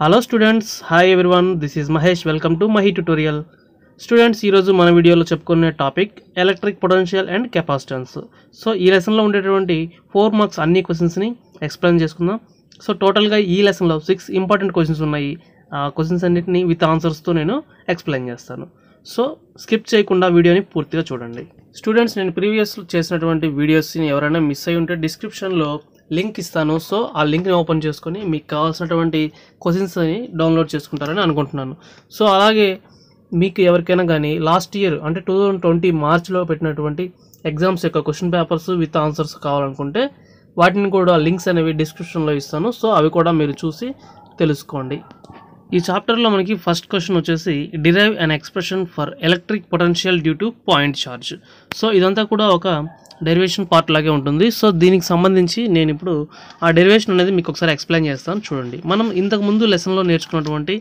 Hello students, hi everyone, this is Mahesh. Welcome to Mahi tutorial. Students, ఈరోజు మన వీడియోలో చెప్పుకునే topic electric potential and capacitance. So ఈ లెసన్లో ఉండేటువంటి 4 మార్క్స్ అన్ని క్వశ్చన్స్ని ఎక్స్ప్లెయిన్ చేసుకుందాం. సో టోటల్గా ఈ లెసన్లో 6 ఇంపార్టెంట్ క్వశ్చన్స్ ఉన్నాయి. ఆ క్వశ్చన్స్ అన్నింటినీ విత్ ఆన్సర్స్తో నేను ఎక్స్ప్లెయిన్ చేస్తాను. సో స్కిప్ చేయకుండా వీడియోని పూర్తిగా చూడండి. స్టూడెంట్స్, నేను ప్రీవియస్ చేసినటువంటి వీడియోస్ని ఎవరైనా మిస్ అయ్యి ఉంటే డిస్క్రిప్షన్లో లింక్ ఇస్తాను. సో ఆ లింక్ని ఓపెన్ చేసుకొని మీకు కావాల్సినటువంటి క్వశ్చన్స్ని డౌన్లోడ్ చేసుకుంటారని అనుకుంటున్నాను. సో అలాగే మీకు ఎవరికైనా కానీ లాస్ట్ ఇయర్ అంటే 2020 మార్చ్లో పెట్టినటువంటి ఎగ్జామ్స్ యొక్క క్వశ్చన్ పేపర్స్ విత్ ఆన్సర్స్ కావాలనుకుంటే వాటిని కూడా లింక్స్ అనేవి డిస్క్రిప్షన్లో ఇస్తాను. సో అవి కూడా మీరు చూసి తెలుసుకోండి. ఈ చాప్టర్లో మనకి ఫస్ట్ క్వశ్చన్ వచ్చేసి derive an expression for electric potential due to point charge. So ఇదంతా కూడా ఒక డెరివేషన్ పార్ట్ లాగే ఉంటుంది. సో దీనికి సంబంధించి నేను ఇప్పుడు ఆ డెరివేషన్ అనేది మీకు ఒకసారి ఎక్స్ప్లెయిన్ చేస్తాను. చూడండి, మనం ఇంతకుముందు లెసన్లో నేర్చుకున్నటువంటి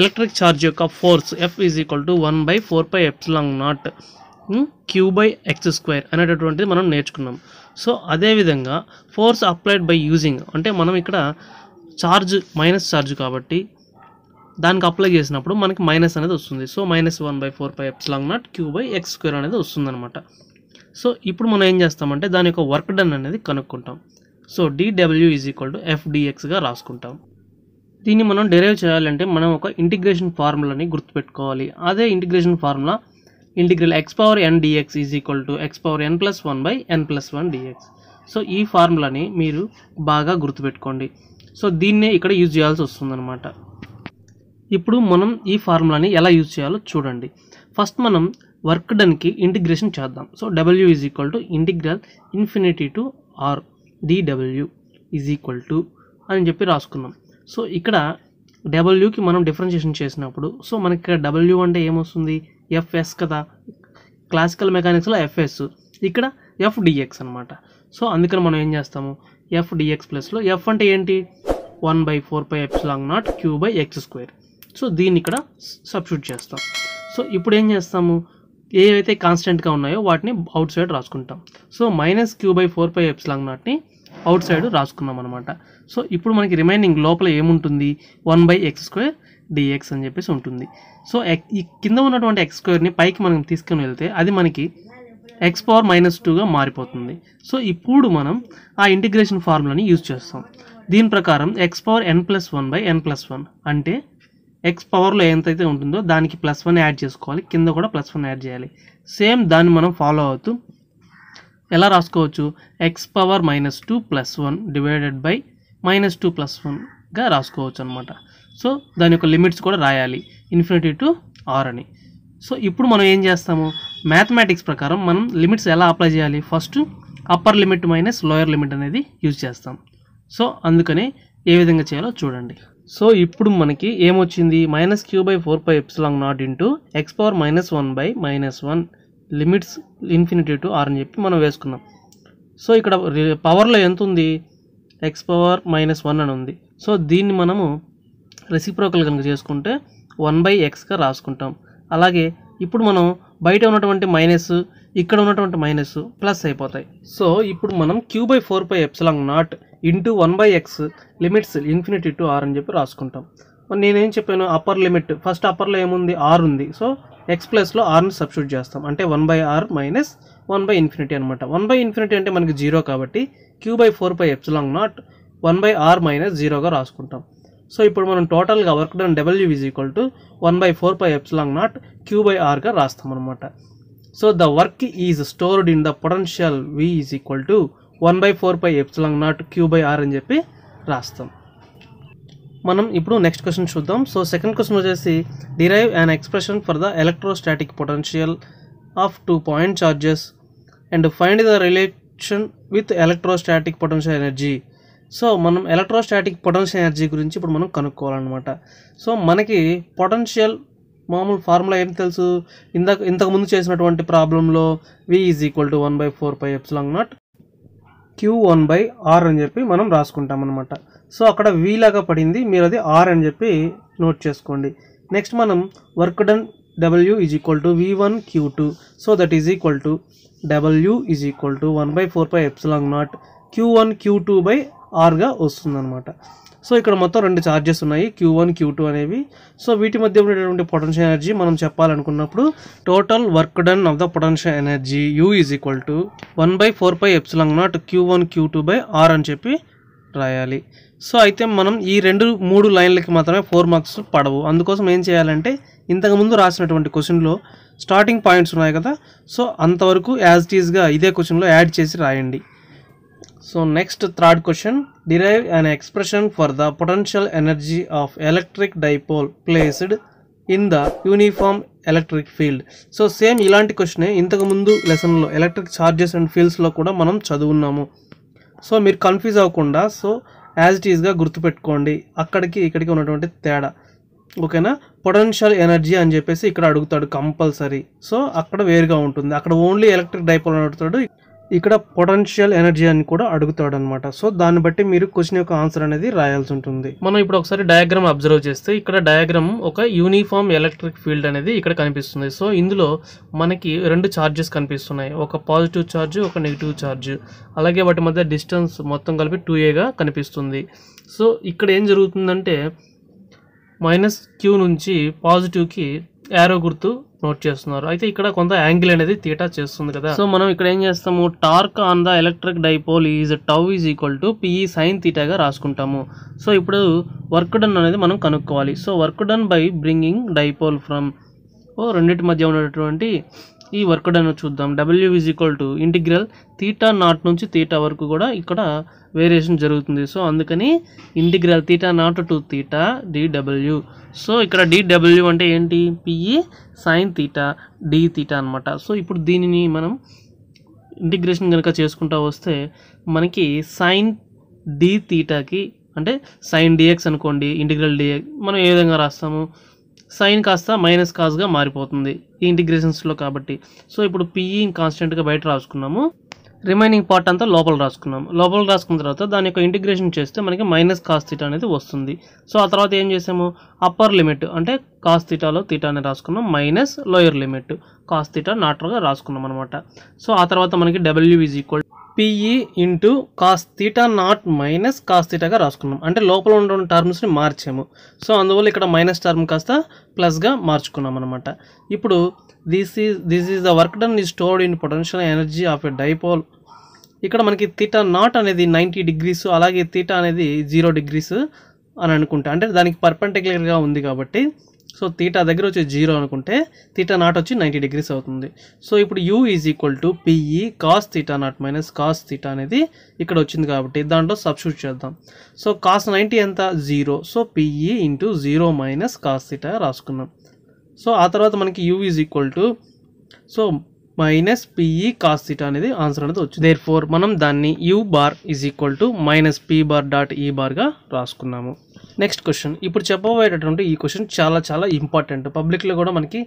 ఎలక్ట్రిక్ ఛార్జ్ యొక్క ఫోర్స్ F = 1/4πε0 Q/x² అనేటటువంటిది మనం నేర్చుకున్నాం. సో అదేవిధంగా ఫోర్స్ అప్లైడ్ బై యూజింగ్ అంటే మనం ఇక్కడ ఛార్జ్ మైనస్ ఛార్జ్ కాబట్టి దానికి అప్లై చేసినప్పుడు మనకి మైనస్ అనేది వస్తుంది. సో -1/4πε0 Q/x² అనేది వస్తుందన్నమాట. సో ఇప్పుడు మనం ఏం చేస్తామంటే దాని యొక్క వర్క్ డన్ అనేది కనుక్కుంటాం. సో dW = FdXగా రాసుకుంటాం. దీన్ని మనం డెరైవ్ చేయాలంటే మనం ఒక ఇంటిగ్రేషన్ ఫార్ములాని గుర్తుపెట్టుకోవాలి. అదే integration formula (∫x⁴ndx = (x⁴n+1/n+1dx). So ఈ ఫార్ములాని మీరు బాగా గుర్తుపెట్టుకోండి. సో దీన్నే ఇక్కడ యూజ్ చేయాల్సి వస్తుందన్నమాట. ఇప్పుడు మనం ఈ ఫార్ములాని ఎలా యూజ్ చేయాలో చూడండి. ఫస్ట్ మనం వర్క్ డన్కి ఇంటిగ్రేషన్ చేద్దాం. So W = (∫∞ to R dW) అని చెప్పి రాసుకున్నాం. సో ఇక్కడ డబ్ల్యూకి మనం డిఫరెన్షియేషన్ చేసినప్పుడు సో మనకి ఇక్కడ డబ్ల్యూ అంటే ఏమొస్తుంది, ఎఫ్ఎస్ కదా. క్లాసికల్ మెకానిక్స్లో ఎఫ్ఎస్, ఇక్కడ ఎఫ్డిఎక్స్ అనమాట. సో అందుకని మనం ఏం చేస్తాము, F dx + ఎఫ్ అంటే ఏంటి, 1/4πε0 Q/x². సో దీన్ని ఇక్కడ సబ్స్టిట్యూట్ చేస్తాం. సో ఇప్పుడు ఏం చేస్తాము, ఏవైతే కాన్స్టెంట్గా ఉన్నాయో వాటిని అవుట్ సైడ్ రాసుకుంటాం. సో -Q/4πε0ని అవుట్ సైడ్ రాసుకున్నాం అనమాట. సో ఇప్పుడు మనకి రిమైనింగ్ లోపల ఏముంటుంది, 1/x² dx అని చెప్పేసి ఉంటుంది. సో ఈ కింద ఉన్నటువంటి x² ని పైకి మనం తీసుకుని వెళ్తే అది మనకి x⁻-2గా మారిపోతుంది. సో ఇప్పుడు మనం ఆ ఇంటిగ్రేషన్ ఫార్ములాని యూజ్ చేస్తాం. దీని ప్రకారం x⁻n+1/n+1 అంటే ఎక్స్ పవర్లో ఎంతైతే ఉంటుందో దానికి +1 యాడ్ చేసుకోవాలి, కింద కూడా +1 యాడ్ చేయాలి. సేమ్ దాన్ని మనం ఫాలో అవుతూ ఎలా రాసుకోవచ్చు, x⁻-2 + 1 / (−2 + 1)గా రాసుకోవచ్చు అనమాట. సో దాని యొక్క లిమిట్స్ కూడా రాయాలి, ∞ to R అని. సో ఇప్పుడు మనం ఏం చేస్తాము, మ్యాథమెటిక్స్ ప్రకారం మనం లిమిట్స్ ఎలా అప్లై చేయాలి, first upper limit -lower limit అనేది యూజ్ చేస్తాం. సో అందుకని ఏ విధంగా చేయాలో చూడండి. సో ఇప్పుడు మనకి ఏమొచ్చింది, -Q/4πε0 × (x⁻-1/(−1)) limits ∞ to R అని చెప్పి మనం వేసుకున్నాం. సో ఇక్కడ పవర్లో ఎంత ఉంది, x⁻-1 అని ఉంది. సో దీన్ని మనము రెసిప్రోకల్ కనుక చేసుకుంటే 1/xగా రాసుకుంటాం. అలాగే ఇప్పుడు మనం బయట ఉన్నటువంటి మైనస్, ఇక్కడ ఉన్నటువంటి మైనస్ ప్లస్ అయిపోతాయి. సో ఇప్పుడు మనం Q/4πε0 × 1/x limits ∞ to R అని చెప్పి రాసుకుంటాం. నేనేం చెప్పాను, అప్పర్ లిమిట్ ఫస్ట్ అప్పర్లో ఏముంది, R ఉంది. సో x+లో Rని సబ్స్టిట్యూట్ చేస్తాం అంటే 1/R - 1/∞ అనమాట. 1/∞ అంటే మనకి 0 కాబట్టి Q/4πε0 / (1/R - 0)గా రాసుకుంటాం. సో ఇప్పుడు మనం టోటల్గా వర్క్ డన్ W = 1/4πε0 Q/Rగా రాస్తాం అనమాట. So the work is stored in the potential V = 1/4πε0 Q/R అని చెప్పి రాస్తాం. మనం ఇప్పుడు నెక్స్ట్ క్వశ్చన్ చూద్దాం. సో సెకండ్ క్వశ్చన్ వచ్చేసి derive an expression for the electrostatic potential of 2 point charges and find the relation with electrostatic potential energy. So మనం electrostatic potential energy గురించి ఇప్పుడు మనం కనుక్కోవాలన్నమాట. సో మనకి పొటెన్షియల్ మామూలు ఫార్ములా ఏం తెలుసు, ఇంతకుముందు చేసినటువంటి ప్రాబ్లంలో V = 1/4πε0 Q/1/R అని చెప్పి మనం రాసుకుంటాం అనమాట. సో అక్కడ V లాగా పడింది, మీరు అది R అని చెప్పి నోట్ చేసుకోండి. నెక్స్ట్ మనం work done W = V1/Q2. So that is equal to W = 1/4πε0 Q1 Q2 by ఆర్గా వస్తుందన్నమాట. సో ఇక్కడ మొత్తం రెండు ఛార్జెస్ ఉన్నాయి Q1 Q2 అనేవి. సో వీటి మధ్య ఉండేటువంటి పొటెన్షియల్ ఎనర్జీ మనం చెప్పాలనుకున్నప్పుడు total work done of the potential energy U is equal to 1/4πε0 Q1 Q2 by R అని చెప్పి రాయాలి. సో అయితే మనం ఈ మూడు లైన్లకి మాత్రమే 4 మార్క్స్ పడవు. అందుకోసం ఏం చేయాలంటే ఇంతకుముందు రాసినటువంటి క్వశ్చన్లో స్టార్టింగ్ పాయింట్స్ ఉన్నాయి కదా, సో అంతవరకు యాజ్ ఇట్ ఈస్గా ఇదే క్వశ్చన్లో యాడ్ చేసి రాయండి. So next third question, derive an expression for the potential energy of electric dipole placed in the uniform electric field. So same ఇలాంటి క్వశ్చనే ఇంతకుముందు లెసన్లో ఎలక్ట్రిక్ ఛార్జెస్ అండ్ ఫీల్డ్స్లో కూడా మనం చదువున్నాము. సో మీరు కన్ఫ్యూజ్ అవ్వకుండా సో యాజ్ ఇట్ ఈస్గా గుర్తుపెట్టుకోండి అక్కడికి ఇక్కడికి ఉన్నటువంటి తేడా. ఓకేనా, పొటెన్షియల్ ఎనర్జీ అని చెప్పేసి ఇక్కడ అడుగుతాడు కంపల్సరీ, సో అక్కడ వేరుగా ఉంటుంది. అక్కడ ఓన్లీ ఎలక్ట్రిక్ డైపోల్ అని అడుగుతాడు, ఇక్కడ పొటెన్షియల్ ఎనర్జీ అని కూడా అడుగుతాడు అనమాట. సో దాన్ని బట్టి మీరు క్వశ్చన్ యొక్క ఆన్సర్ అనేది రాయాల్సి ఉంటుంది. మనం ఇప్పుడు ఒకసారి డయాగ్రామ్ అబ్జర్వ్ చేస్తే ఇక్కడ డయాగ్రామ్ ఒక యూనిఫామ్ ఎలక్ట్రిక్ ఫీల్డ్ అనేది ఇక్కడ కనిపిస్తుంది. సో ఇందులో మనకి రెండు ఛార్జెస్ కనిపిస్తున్నాయి, ఒక పాజిటివ్ ఛార్జ్, ఒక నెగిటివ్ ఛార్జ్, అలాగే వాటి మధ్య డిస్టెన్స్ మొత్తం కలిపి 2aగా కనిపిస్తుంది. సో ఇక్కడ ఏం జరుగుతుందంటే -q నుంచి పాజిటివ్కి యారో గుర్తు నోట్ చేస్తున్నారు. అయితే ఇక్కడ కొంత యాంగిల్ అనేది తీటా చేస్తుంది కదా. సో మనం ఇక్కడ ఏం చేస్తాము, torque on the electric dipole is tau is equal to PE sine తీటాగా రాసుకుంటాము. సో ఇప్పుడు వర్క్ డన్ అనేది మనం కనుక్కోవాలి. So work done by bringing dipole from రెండింటి మధ్య ఉన్నటువంటి ఈ వర్క్ డన్ చూద్దాం. W is equal to integral theta naught నుంచి తీటా వరకు కూడా ఇక్కడ వేరియేషన్ జరుగుతుంది. సో అందుకని integral theta naught to theta DW. So ఇక్కడ DW అంటే ఏంటి, PE sine theta D theta అనమాట. సో ఇప్పుడు దీనిని మనం ఇంటిగ్రేషన్ కనుక చేసుకుంటూ వస్తే మనకి సైన్ D తీటాకి అంటే సైన్ DX అనుకోండి, ఇంటిగ్రల్ DX మనం ఏ విధంగా రాస్తాము, సైన్ కాస్త మైనస్ కాస్గా మారిపోతుంది ఈ ఇంటిగ్రేషన్స్లో కాబట్టి. సో ఇప్పుడు PE కాన్స్టెంట్గా బయట రాసుకున్నాము, రిమైనింగ్ పార్ట్ అంతా లోపల రాసుకున్నాము. లోపల రాసుకున్న తర్వాత దాని యొక్క ఇంటిగ్రేషన్ చేస్తే మనకి మైనస్ కాస్ తీటా అనేది వస్తుంది. సో ఆ తర్వాత ఏం చేసాము, అప్పర్ లిమిట్ అంటే కాస్ తీటాలో తీటా అనేది రాసుకున్నాం, minus lower limit cos theta నాట్గా రాసుకున్నాం అనమాట. సో ఆ తర్వాత మనకి W is equal PE into cos theta naught minus cos తీటాగా రాసుకున్నాం, అంటే లోపల ఉన్న టర్మ్స్ని మార్చాము. సో అందువల్ల ఇక్కడ మైనస్ టర్మ్ కాస్త ప్లస్గా మార్చుకున్నాం అనమాట. ఇప్పుడు this is the work done is stored in potential energy of a dipole. ఇక్కడ మనకి తీటా నాట్ అనేది 90 degrees, అలాగే తీటా అనేది 0 degrees అని అనుకుంటా, అంటే దానికి పర్పెండిక్యులర్గా ఉంది కాబట్టి. సో తీటా దగ్గర వచ్చి 0 అనుకుంటే తీటా నాట్ వచ్చి 90 degrees అవుతుంది. సో ఇప్పుడు U is equal to PE cos theta naught minus cos theta అనేది ఇక్కడ వచ్చింది కాబట్టి దాంట్లో సబ్స్టిట్యూట్ చేద్దాం. సో కాస్ 90 ఎంత, 0. So PE into 0 minus cos theta రాసుకున్నాం. సో ఆ తర్వాత మనకి U is equal to so minus PE cos theta అనేది ఆన్సర్ అనేది వచ్చింది. దేర్ ఫోర్ మనం దాన్ని U' is equal to -P' dot E' గా రాసుకున్నాము. నెక్స్ట్ క్వశ్చన్, ఇప్పుడు చెప్పబోయేటటువంటి ఈ క్వశ్చన్ చాలా ఇంపార్టెంట్, పబ్లిక్లో కూడా మనకి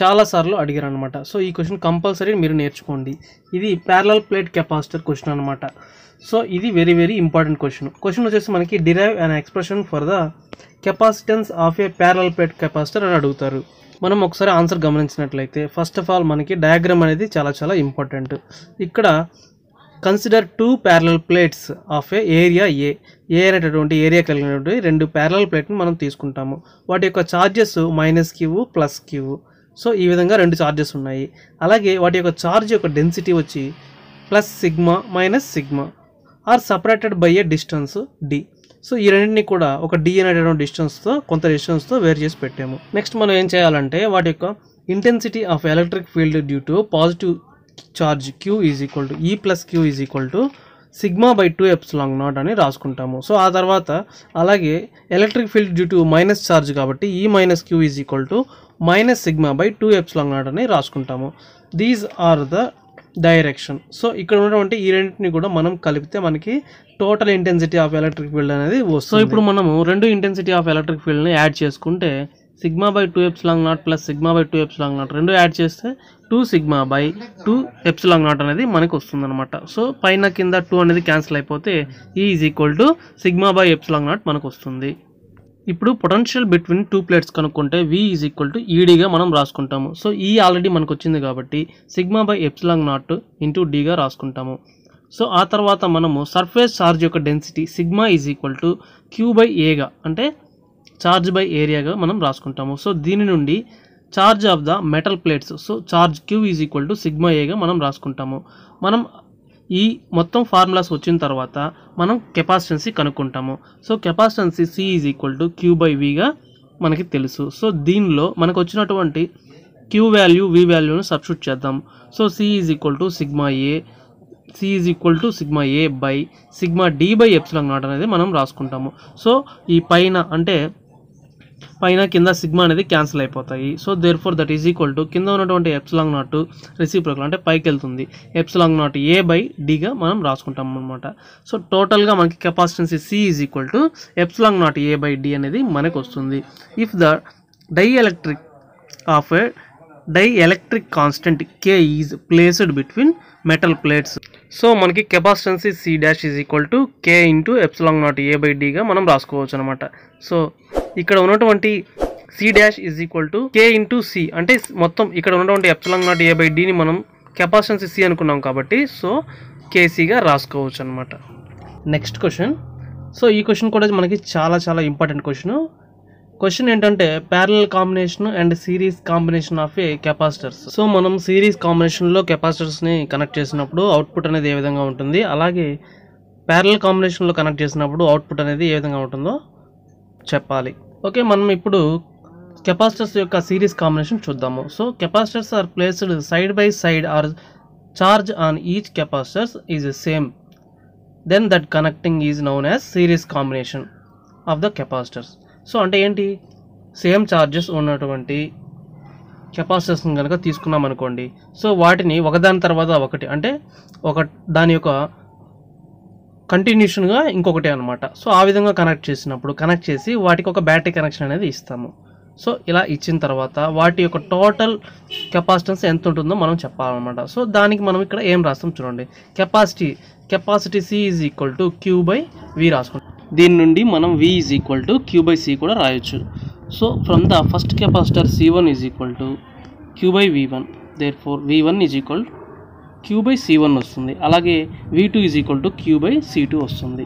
చాలాసార్లు అడిగారు అనమాట. సో ఈ క్వశ్చన్ కంపల్సరీ మీరు నేర్చుకోండి. ఇది ప్యారలల్ ప్లేట్ కెపాసిటర్ క్వశ్చన్ అనమాట. సో ఇది వెరీ ఇంపార్టెంట్ క్వశ్చన్ వచ్చేసి మనకి derive an expression for the capacitance of a parallel plate capacitor అని అడుగుతారు. మనం ఒకసారి ఆన్సర్ గమనించినట్లయితే ఫస్ట్ ఆఫ్ ఆల్ మనకి డయాగ్రామ్ అనేది చాలా ఇంపార్టెంట్. ఇక్కడ consider 2 parallel plates of area A అనేటటువంటి ఏరియా కలిగినటువంటి 2 parallel plates మనం తీసుకుంటాము. వాటి యొక్క ఛార్జెస్ -Q, +Q. సో ఈ విధంగా 2 charges ఉన్నాయి. అలాగే వాటి యొక్క ఛార్జ్ యొక్క డెన్సిటీ వచ్చి +σ, -σ are separated by a distance D. So ఈ రెండింటిని కూడా ఒక D అనేటటువంటి డిస్టెన్స్తో కొంత డిస్టెన్స్తో వేరు చేసి పెట్టాము. నెక్స్ట్ మనం ఏం చేయాలంటే వాటి యొక్క intensity of electric field due to positive charge Q is equal to E + Q is equal to σ/2ε0 అని రాసుకుంటాము. సో ఆ తర్వాత అలాగే electric field due to minus charge కాబట్టి E - Q is equal to -σ/2ε0 అని రాసుకుంటాము. These are the direction. So ఇక్కడ ఉన్నటువంటి ఈ రెండింటిని కూడా మనం కలిపితే మనకి total intensity of electric field అనేది వస్తుంది. సో ఇప్పుడు మనము 2 intensity ఆఫ్ ఎలక్ట్రిక్ ఫీల్డ్ని యాడ్ చేసుకుంటే σ/2ε0 + σ/2ε0 రెండు యాడ్ చేస్తే 2 σ/2ε0 అనేది మనకు వస్తుంది అనమాట. సో పైన కింద 2 అనేది క్యాన్సిల్ అయిపోతే E = σ/ε0 మనకు వస్తుంది. ఇప్పుడు పొటెన్షియల్ బిట్వీన్ 2 plates కనుక్కుంటే V = EDగా మనం రాసుకుంటాము. సో E ఆల్రెడీ మనకు వచ్చింది కాబట్టి σ/ε0 × Dగా రాసుకుంటాము. సో ఆ తర్వాత మనము సర్ఫేస్ ఛార్జ్ యొక్క density sigma is equal to Q by ఏగా, అంటే ఛార్జ్ బై ఏరియాగా మనం రాసుకుంటాము. సో దీని నుండి charge of the metal plates, so charge Q is equal to sigma ఏగా మనం రాసుకుంటాము. మనం ఈ మొత్తం ఫార్ములాస్ వచ్చిన తర్వాత మనం కెపాసిటెన్సీ కనుక్కుంటాము. So capacitance C is equal to Q by విగా మనకి తెలుసు. సో దీనిలో మనకు వచ్చినటువంటి క్యూ వాల్యూ వి వాల్యూని సబ్స్టిట్యూట్ చేద్దాం. So C is equal to sigma A, C is equal to sigma A by sigma D by epsilon naught అనేది మనం రాసుకుంటాము. సో ఈ పైన అంటే పైన కింద సిగ్మా అనేది క్యాన్సిల్ అయిపోతాయి. So therefore that is equal to కింద ఉన్నటువంటి ఎప్సిలాన్ నాట్ రెసిప్రోకల్ అంటే పైకి వెళ్తుంది, ఎప్సిలాన్ నాట్ ఏ బై డిగా మనం రాసుకుంటాం అనమాట. సో టోటల్గా మనకి capacitance C is equal to epsilon naught A by D అనేది మనకు వస్తుంది. If the dielectric of a dielectric constant K is placed between metal plates, so మనకి capacitance C dash is equal to K into epsilon naught A by డిగా మనం రాసుకోవచ్చు అనమాట. So ఇక్కడ ఉన్నటువంటి C dash is equal to K into C, అంటే మొత్తం ఇక్కడ ఉన్నటువంటి ఎప్సిలాన్ నాట్ ఏ బై డిని మనం కెపాసిటెన్సీ సి అనుకున్నాం కాబట్టి సో కేసీగా రాసుకోవచ్చు అనమాట. Next question. సో ఈ క్వశ్చన్ కూడా మనకి చాలా చాలా ఇంపార్టెంట్ క్వశ్చన్. క్వశ్చన్ ఏంటంటే parallel combination and series combination of a capacitors. So మనం సిరీస్ కాంబినేషన్లో కెపాసిటర్స్ని కనెక్ట్ చేసినప్పుడు అవుట్పుట్ అనేది ఏ విధంగా ఉంటుంది, అలాగే ప్యారలల్ కాంబినేషన్లో కనెక్ట్ చేసినప్పుడు అవుట్పుట్ అనేది ఏ విధంగా ఉంటుందో చెప్పాలి. ఓకే, మనం ఇప్పుడు కెపాసిటర్స్ యొక్క సిరీస్ కాంబినేషన్ చూద్దాము. So capacitors are placed side by side or charge on each capacitors is same, then that connecting is known as series combination of the capacitors. So అంటే ఏంటి, సేమ్ ఛార్జెస్ ఉన్నటువంటి కెపాసిటర్స్ని కనుక తీసుకున్నాం అనుకోండి, so వాటిని ఒకదాని తర్వాత ఒకటి అంటే ఒక దాని యొక్క కంటిన్యూషన్గా ఇంకొకటి అనమాట. సో ఆ విధంగా కనెక్ట్ చేసినప్పుడు కనెక్ట్ చేసి వాటికి ఒక బ్యాటరీ కనెక్షన్ అనేది ఇస్తాము. సో ఇలా ఇచ్చిన తర్వాత వాటి యొక్క టోటల్ కెపాసిటెన్స్ ఎంత ఉంటుందో మనం చెప్పాలన్నమాట. సో దానికి మనం ఇక్కడ ఏం రాస్తాం చూడండి, capacity C is equal to Q by V రాసుకుంటాం. దీని నుండి మనం V is equal to Q by C కూడా రాయొచ్చు. So from the first capacitor C1 is equal to Q by V1, therefore V1 is equal Q by C1 వస్తుంది, అలాగే V2 is equal to Q by C2 వస్తుంది,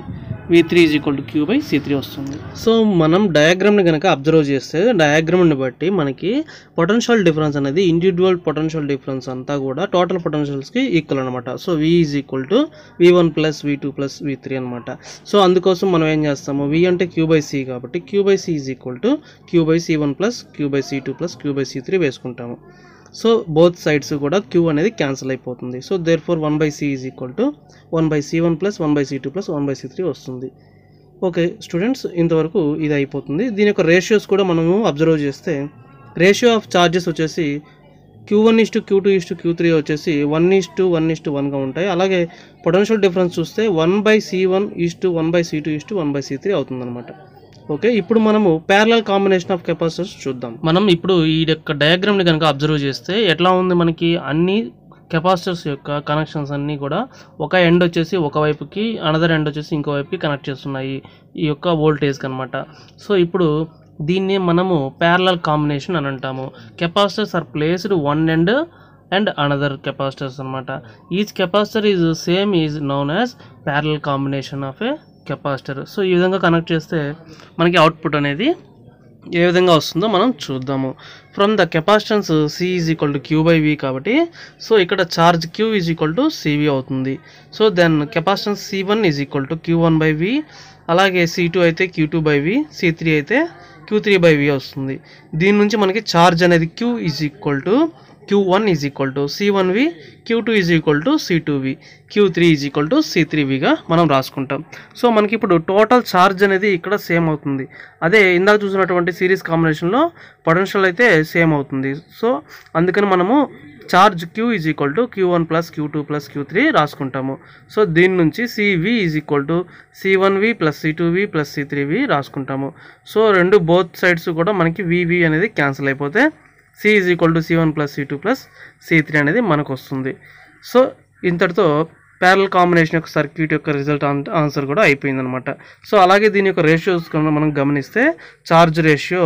V3 is equal to Q by C3 వస్తుంది. So మనం డయాగ్రామ్ని కనుక observe చేస్తే డయాగ్రామ్ని బట్టి మనకి పొటెన్షియల్ డిఫరెన్స్ అనేది ఇండివిజువల్ పొటెన్షియల్ డిఫరెన్స్ అంతా కూడా టోటల్ పొటెన్షియల్స్కి ఈక్వల్ అనమాట. So V is equal to V1 plus V2 plus V3 అనమాట. సో అందుకోసం మనం ఏం చేస్తాము, V అంటే క్యూ బై సి కాబట్టి Q by C is equal to Q by C1 plus Q by C2 plus Q by C3 వేసుకుంటాము. So both sides కూడా Q అనేది క్యాన్సిల్ అయిపోతుంది. So therefore one by C is equal to one by C1 plus one by C2 plus one by C3 వస్తుంది. Okay students, ఇంతవరకు ఇది అయిపోతుంది. దీని యొక్క రేషియోస్ కూడా మనము అబ్జర్వ్ చేస్తే రేషియో ఆఫ్ ఛార్జెస్ వచ్చేసి Q1:Q2:Q3 వచ్చేసి 1:1:1గా ఉంటాయి. అలాగే పొటెన్షియల్ డిఫరెన్స్ చూస్తే 1/C1:1/C2:1/C3 అవుతుందన్నమాట. ఓకే, ఇప్పుడు మనము ప్యారలల్ కాంబినేషన్ ఆఫ్ కెపాసిటర్స్ చూద్దాం. మనం ఇప్పుడు ఈ యొక్క డయాగ్రామ్ని కనుక అబ్జర్వ్ చేస్తే ఎట్లా ఉంది, మనకి అన్ని కెపాసిటర్స్ యొక్క కనెక్షన్స్ అన్నీ కూడా ఒక ఎండ్ వచ్చేసి ఒకవైపుకి, అనదర్ ఎండ్ వచ్చేసి ఇంకోవైపుకి కనెక్ట్ చేస్తున్నాయి ఈ యొక్క వోల్టేజ్కి అనమాట. సో ఇప్పుడు దీన్ని మనము ప్యారలల్ కాంబినేషన్ అని అంటాము. Capacitors are placed one end and another capacitors అనమాట. Each capacitor is same is known as parallel combination of a capacitor. So ఈ విధంగా కనెక్ట్ చేస్తే మనకి అవుట్పుట్ అనేది ఏ విధంగా వస్తుందో మనం చూద్దాము. From the capacitance C is equal to Q by V కాబట్టి సో ఇక్కడ charge Q is equal to CV అవుతుంది. So then capacitance C1 is equal to Q1 by V, అలాగే C2 అయితే Q2 బై వి, C3 అయితే Q3 by V వస్తుంది. దీని నుంచి మనకి ఛార్జ్ అనేది Q is equal to Q1 is equal to C1V, Q2 is equal to C2V, Q3 is equal to C3Vగా మనం రాసుకుంటాం. సో మనకి ఇప్పుడు టోటల్ ఛార్జ్ అనేది ఇక్కడ సేమ్ అవుతుంది. అదే ఇందాక చూసినటువంటి సిరీస్ కాంబినేషన్లో పొటెన్షియల్ అయితే సేమ్ అవుతుంది. సో అందుకని మనము charge Q is equal to Q1 plus Q2 plus Q3 రాసుకుంటాము. సో దీని నుంచి CV is equal to C1V plus C2V plus C3V రాసుకుంటాము. సో రెండు బోత్ సైడ్స్ కూడా మనకి VV అనేది క్యాన్సిల్ అయిపోతే C is equal to C1 plus C2 plus C3 అనేది మనకు వస్తుంది. సో ఇంతటితో ప్యారలల్ కాంబినేషన్ యొక్క సర్క్యూట్ యొక్క రిజల్ట్ ఆన్సర్ కూడా అయిపోయిందనమాట. సో అలాగే దీని యొక్క రేషియోస్ మనం గమనిస్తే ఛార్జ్ రేషియో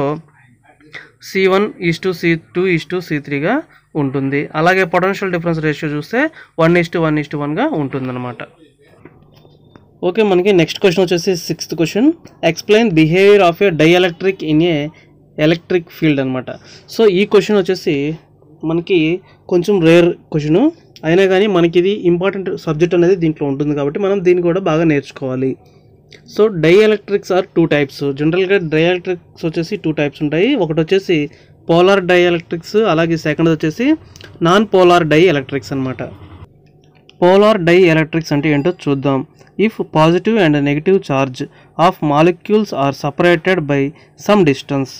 C1:C2:C3గా ఉంటుంది. అలాగే పొటెన్షియల్ డిఫరెన్స్ రేషియో చూస్తే 1:1:1గా ఉంటుందన్నమాట. ఓకే, మనకి నెక్స్ట్ క్వశ్చన్ వచ్చేసి 6th question, explain behaviour of a dielectric in a electric field అనమాట. సో ఈ క్వశ్చన్ వచ్చేసి మనకి కొంచెం రేర్ క్వశ్చను అయినా కానీ మనకి ఇది ఇంపార్టెంట్ సబ్జెక్ట్ అనేది దీంట్లో ఉంటుంది కాబట్టి మనం దీన్ని కూడా బాగా నేర్చుకోవాలి. So dielectrics are 2 types. జనరల్గా డైఎలక్ట్రిక్స్ వచ్చేసి 2 టైప్స్ ఉంటాయి. ఒకటి వచ్చేసి పోలార్ డైఎలక్ట్రిక్స్, అలాగే సెకండ్ వచ్చేసి నాన్ పోలార్ డైఎలక్ట్రిక్స్ అనమాట. పోలార్ డైఎలక్ట్రిక్స్ అంటే ఏంటో చూద్దాం. If positive and negative charge of molecules are separated by some distance,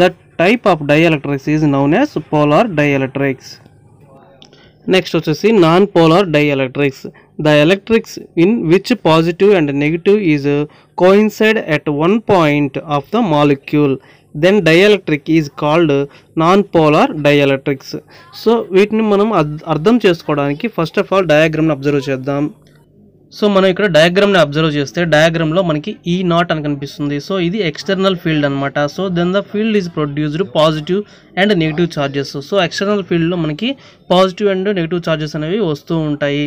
that type of dielectrics is known as polar dielectrics. Next వచ్చేసి non polar dielectrics, the electrics in which positive and negative is coincide at one point of the molecule, then dielectric is called non polar dielectrics. So వీటిని మనం అర్థం చేసుకోవడానికి first of all డయాగ్రామ్ని observe చేద్దాం. So మనం ఇక్కడ డయాగ్రామ్ని observe చేస్తే డయాగ్రామ్లో మనకి ఈ నాట్ అని కనిపిస్తుంది. సో ఇది ఎక్స్టర్నల్ ఫీల్డ్ అనమాట. So then the field is produced positive and negative charges. So external ఫీల్డ్లో మనకి పాజిటివ్ అండ్ నెగిటివ్ ఛార్జెస్ అనేవి వస్తూ ఉంటాయి.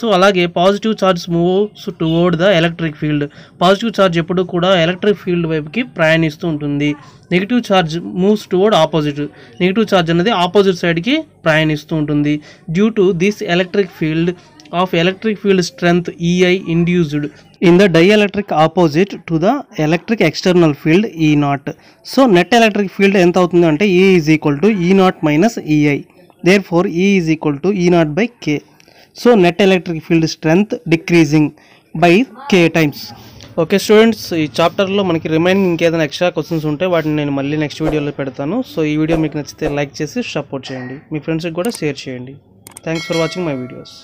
సో అలాగే positive charge moves toward the electric field. Positive charge ఎప్పుడు కూడా ఎలక్ట్రిక్ ఫీల్డ్ వైపుకి ప్రయాణిస్తూ ఉంటుంది. Negative charge moves toward opposite. Negative charge అనేది ఆపోజిట్ సైడ్కి ప్రయాణిస్తూ ఉంటుంది. Due to this electric field of electric field strength EI induced in the dielectric opposite to the electric external field E0. So net electric field ఎంత అవుతుంది అంటే E is equal to E0 minus EI. Therefore E is equal to E0 by K. So net electric field strength decreasing by K times. Okay students, ఈ చాప్టర్లో మనకి remaining ఇంకేదైనా extra questions ఉంటే వాటిని నేను మళ్ళీ నెక్స్ట్ వీడియోలో పెడతాను. సో ఈ వీడియో మీకు నచ్చితే లైక్ చేసి సపోర్ట్ చేయండి, మీ ఫ్రెండ్స్కి కూడా షేర్ చేయండి. Thanks for watching my videos.